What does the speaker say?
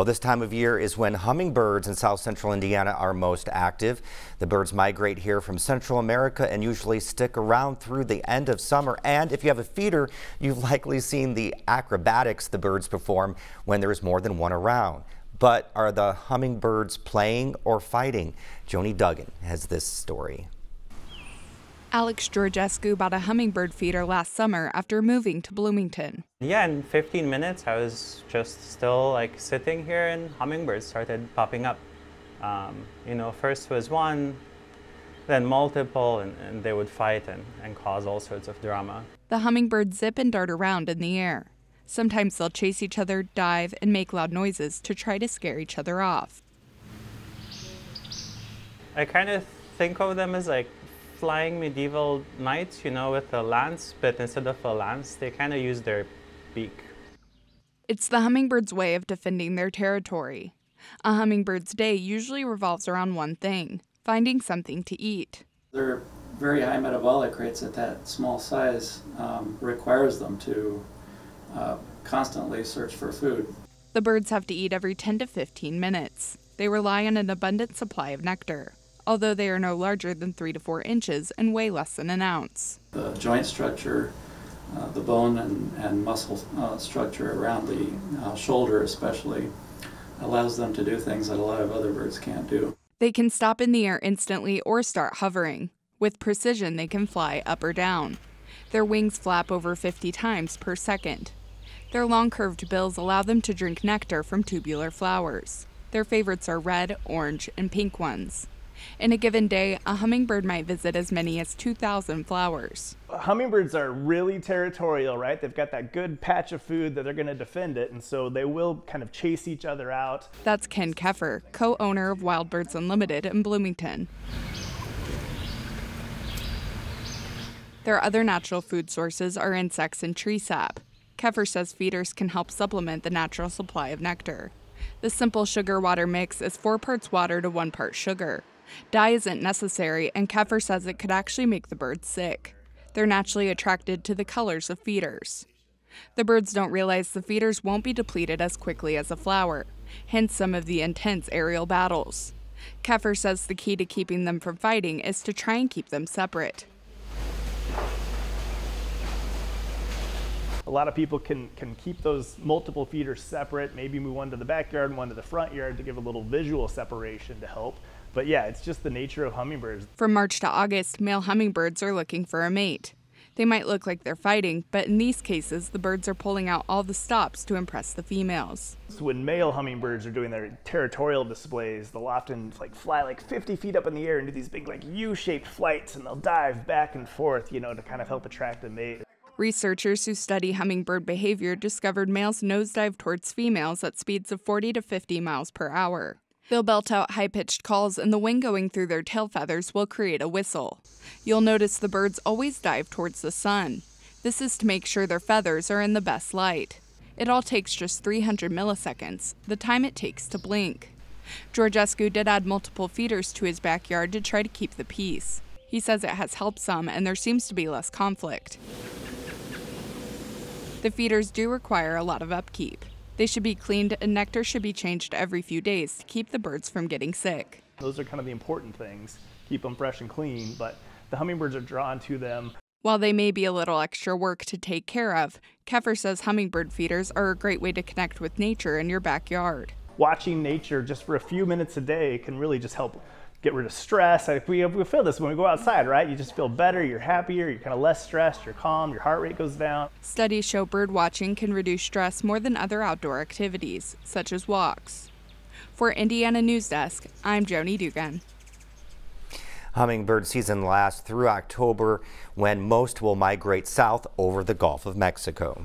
Well, this time of year is when hummingbirds in South Central Indiana are most active. The birds migrate here from Central America and usually stick around through the end of summer. And if you have a feeder, you've likely seen the acrobatics the birds perform when there is more than one around. But are the hummingbirds playing or fighting? Joni Duggan has this story. Alex Georgescu bought a hummingbird feeder last summer after moving to Bloomington. Yeah, in 15 minutes I was just still like sitting here and hummingbirds started popping up. You know, first was one, then multiple, and they would fight and cause all sorts of drama. The hummingbirds zip and dart around in the air. Sometimes they'll chase each other, dive, and make loud noises to try to scare each other off. I kind of think of them as like flying medieval knights, you know, with a lance, but instead of a lance, they kind of use their beak. It's the hummingbird's way of defending their territory. A hummingbird's day usually revolves around one thing, finding something to eat. Their very high metabolic rates at that small size requires them to constantly search for food. The birds have to eat every 10 to 15 minutes. They rely on an abundant supply of nectar, although they are no larger than 3 to 4 inches and weigh less than an ounce. The joint structure, the bone and muscle structure around the shoulder especially, allows them to do things that a lot of other birds can't do. They can stop in the air instantly or start hovering. With precision, they can fly up or down. Their wings flap over 50 times per second. Their long curved bills allow them to drink nectar from tubular flowers. Their favorites are red, orange, and pink ones. In a given day, a hummingbird might visit as many as 2,000 flowers. Hummingbirds are really territorial, right? They've got that good patch of food that they're going to defend it, and so they will kind of chase each other out. That's Ken Keffer, co-owner of Wild Birds Unlimited in Bloomington. Their other natural food sources are insects and tree sap. Keffer says feeders can help supplement the natural supply of nectar. The simple sugar-water mix is 4 parts water to 1 part sugar. Dye isn't necessary, and Keffer says it could actually make the birds sick. They're naturally attracted to the colors of feeders. The birds don't realize the feeders won't be depleted as quickly as a flower, hence some of the intense aerial battles. Keffer says the key to keeping them from fighting is to try and keep them separate. A lot of people can keep those multiple feeders separate, maybe move one to the backyard and one to the front yard to give a little visual separation to help. But yeah, it's just the nature of hummingbirds. From March to August, male hummingbirds are looking for a mate. They might look like they're fighting, but in these cases, the birds are pulling out all the stops to impress the females. So when male hummingbirds are doing their territorial displays, they'll often like fly like 50 feet up in the air and do these big like U-shaped flights, and they'll dive back and forth, you know, to kind of help attract a mate. Researchers who study hummingbird behavior discovered males nosedive towards females at speeds of 40 to 50 miles per hour. They'll belt out high-pitched calls, and the wind going through their tail feathers will create a whistle. You'll notice the birds always dive towards the sun. This is to make sure their feathers are in the best light. It all takes just 300 milliseconds, the time it takes to blink. Georgescu did add multiple feeders to his backyard to try to keep the peace. He says it has helped some, and there seems to be less conflict. The feeders do require a lot of upkeep. They should be cleaned, and nectar should be changed every few days to keep the birds from getting sick. Those are kind of the important things, keep them fresh and clean, but the hummingbirds are drawn to them. While they may be a little extra work to take care of, Keffer says hummingbird feeders are a great way to connect with nature in your backyard. Watching nature just for a few minutes a day can really just help get rid of stress. We feel this when we go outside, right? You just feel better, you're happier, you're kind of less stressed, you're calm, your heart rate goes down. Studies show bird watching can reduce stress more than other outdoor activities, such as walks. For Indiana News Desk, I'm Joni Duggan. Hummingbird season lasts through October, when most will migrate south over the Gulf of Mexico.